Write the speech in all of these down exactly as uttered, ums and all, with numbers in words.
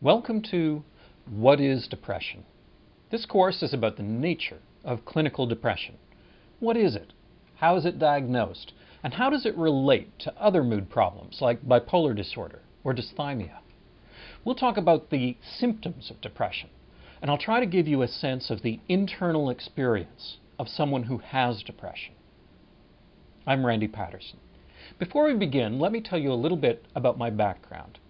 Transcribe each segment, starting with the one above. Welcome to What is Depression? This course is about the nature of clinical depression. What is it? How is it diagnosed? And how does it relate to other mood problems like bipolar disorder or dysthymia? We'll talk about the symptoms of depression, and I'll try to give you a sense of the internal experience of someone who has depression. I'm Randy Patterson. Before we begin, let me tell you a little bit about my background.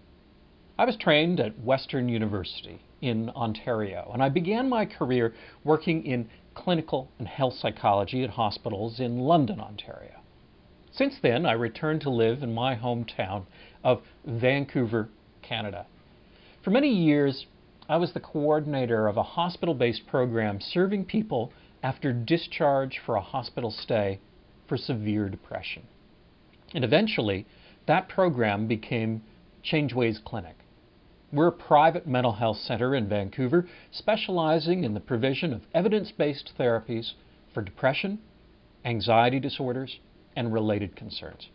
I was trained at Western University in Ontario, and I began my career working in clinical and health psychology at hospitals in London, Ontario. Since then, I returned to live in my hometown of Vancouver, Canada. For many years, I was the coordinator of a hospital-based program serving people after discharge for a hospital stay for severe depression. And eventually, that program became Changeways Clinic. We're a private mental health center in Vancouver specializing in the provision of evidence-based therapies for depression, anxiety disorders, and related concerns.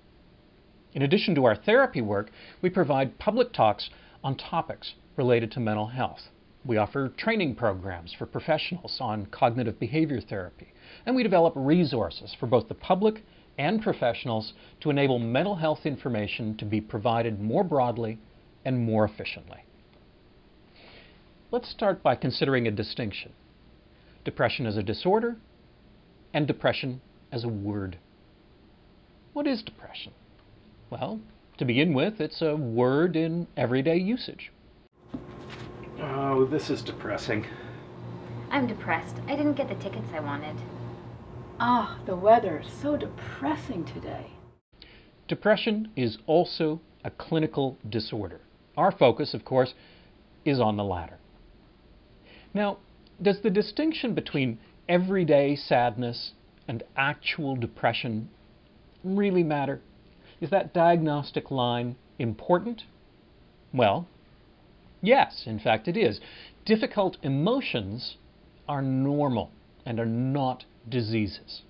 In addition to our therapy work, we provide public talks on topics related to mental health. We offer training programs for professionals on cognitive behavior therapy, and we develop resources for both the public and professionals to enable mental health information to be provided more broadly and more efficiently. Let's start by considering a distinction. Depression as a disorder and depression as a word. What is depression? Well, to begin with, it's a word in everyday usage. Oh, this is depressing. I'm depressed. I didn't get the tickets I wanted. Ah, the weather is so depressing today. Depression is also a clinical disorder. Our focus, of course, is on the latter. Now, does the distinction between everyday sadness and actual depression really matter? Is that diagnostic line important? Well, yes, in fact it is. Difficult emotions are normal and are not diseases.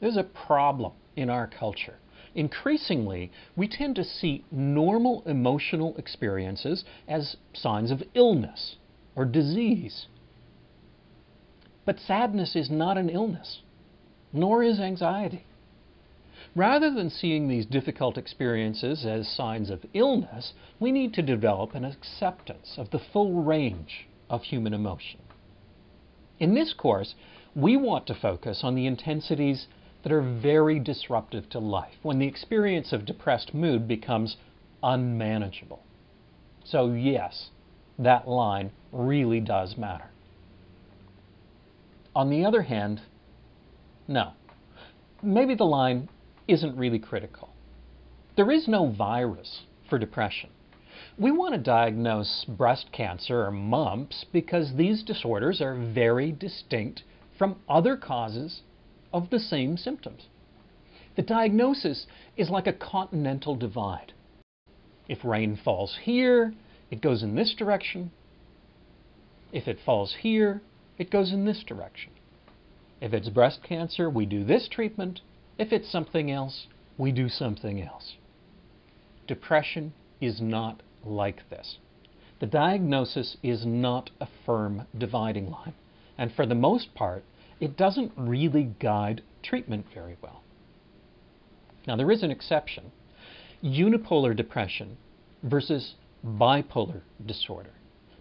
There's a problem in our culture. Increasingly, we tend to see normal emotional experiences as signs of illness or disease. But sadness is not an illness, nor is anxiety. Rather than seeing these difficult experiences as signs of illness, we need to develop an acceptance of the full range of human emotion. In this course, we want to focus on the intensities that are very disruptive to life, when the experience of depressed mood becomes unmanageable. So yes, that line really does matter. On the other hand, no. Maybe the line isn't really critical. There is no virus for depression. We want to diagnose breast cancer or mumps because these disorders are very distinct from other causes of the same symptoms. The diagnosis is like a continental divide. If rain falls here, it goes in this direction. If it falls here, it goes in this direction. If it's breast cancer, we do this treatment. If it's something else, we do something else. Depression is not like this. The diagnosis is not a firm dividing line, and for the most part, it doesn't really guide treatment very well. Now, there is an exception. Unipolar depression versus bipolar disorder.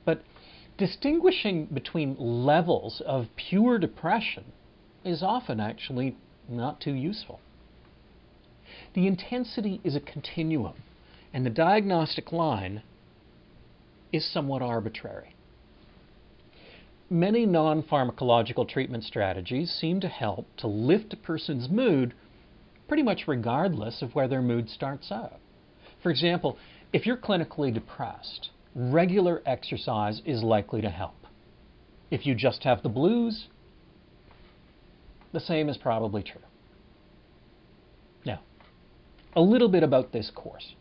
But distinguishing between levels of pure depression is often actually not too useful. The intensity is a continuum, and the diagnostic line is somewhat arbitrary. Many non-pharmacological treatment strategies seem to help to lift a person's mood pretty much regardless of where their mood starts out. For example, if you're clinically depressed, regular exercise is likely to help. If you just have the blues, the same is probably true. Now, a little bit about this course.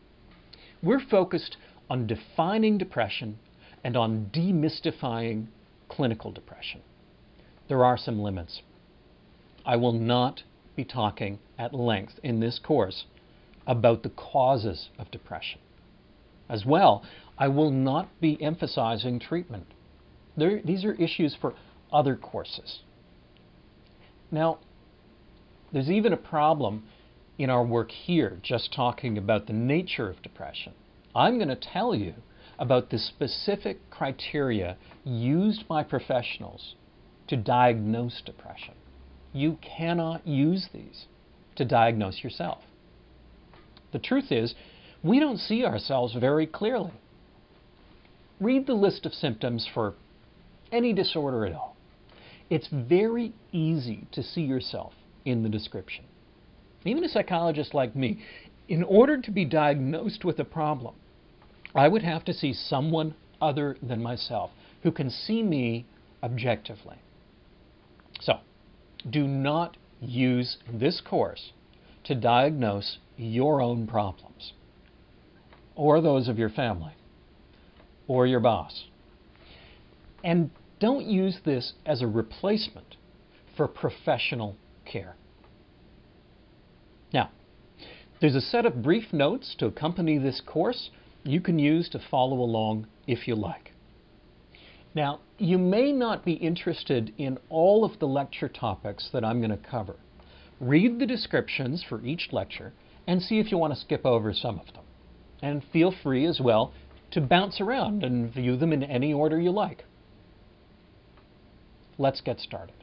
We're focused on defining depression and on demystifying clinical depression. There are some limits. I will not be talking at length in this course about the causes of depression. As well, I will not be emphasizing treatment. There, these are issues for other courses. Now, there's even a problem in our work here just talking about the nature of depression. I'm going to tell you about the specific criteria used by professionals to diagnose depression. You cannot use these to diagnose yourself. The truth is, we don't see ourselves very clearly. Read the list of symptoms for any disorder at all. It's very easy to see yourself in the description. Even a psychologist like me, in order to be diagnosed with a problem, I would have to see someone other than myself who can see me objectively. So, do not use this course to diagnose your own problems, or those of your family, or your boss. And don't use this as a replacement for professional care. Now, there's a set of brief notes to accompany this course you can use to follow along if you like. Now, you may not be interested in all of the lecture topics that I'm going to cover. Read the descriptions for each lecture and see if you want to skip over some of them. And feel free as well to bounce around and view them in any order you like. Let's get started.